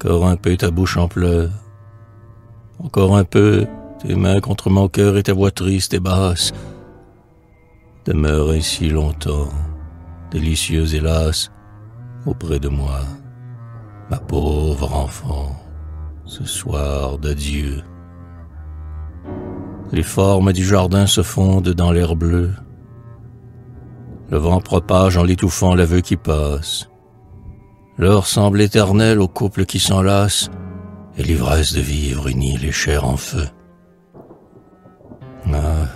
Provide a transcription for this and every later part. Encore un peu ta bouche en pleurs. Encore un peu tes mains contre mon cœur et ta voix triste et basse. Demeure ainsi longtemps, délicieuse hélas, auprès de moi, ma pauvre enfant, ce soir d'adieu. Les formes du jardin se fondent dans l'air bleu. Le vent propage en l'étouffant l'aveu qui passe. L'heure semble éternelle au couple qui s'enlace et l'ivresse de vivre unit les chairs en feu. Ah,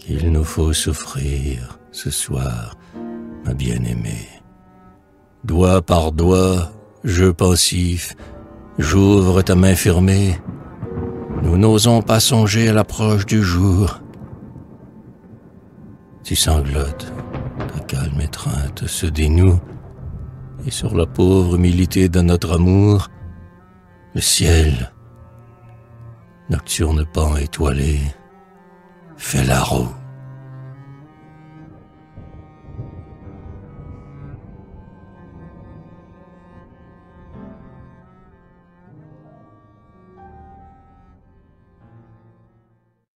qu'il nous faut souffrir ce soir, ma bien-aimée. Doigt par doigt, jeu pensif, j'ouvre ta main fermée. Nous n'osons pas songer à l'approche du jour. Tu sanglotes, ta calme étreinte se dénoue, et sur la pauvre humilité de notre amour, le ciel, nocturne pan étoilé, fait la roue.